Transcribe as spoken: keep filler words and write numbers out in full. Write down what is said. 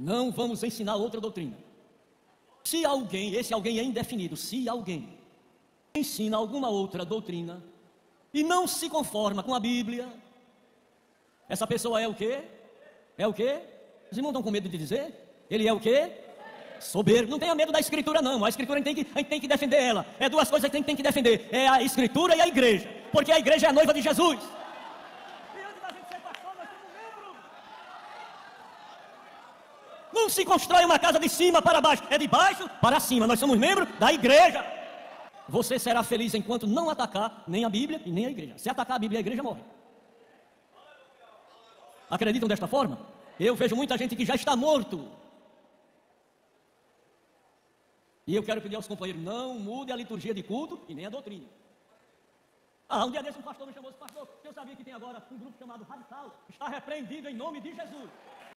Não vamos ensinar outra doutrina. Se alguém, esse alguém é indefinido, se alguém ensina alguma outra doutrina e não se conforma com a Bíblia, essa pessoa é o quê? É o quê? Os irmãos estão com medo de dizer? Ele é o quê? Soberbo. Não tenha medo da Escritura, não. A Escritura a gente tem que, a gente tem que defender ela. É duas coisas que a gente tem que defender. É a Escritura e a Igreja. Porque a Igreja é a noiva de Jesus. Não se constrói uma casa de cima para baixo. É de baixo para cima. Nós somos membros da Igreja. Você será feliz enquanto não atacar nem a Bíblia e nem a Igreja. Se atacar a Bíblia e a Igreja, morre. Acreditam desta forma? Eu vejo muita gente que já está morto. E eu quero pedir aos companheiros, não mude a liturgia de culto e nem a doutrina. Ah, um dia desse um pastor me chamou e disse, pastor, eu sabia que tem agora um grupo chamado Radical, está repreendido em nome de Jesus.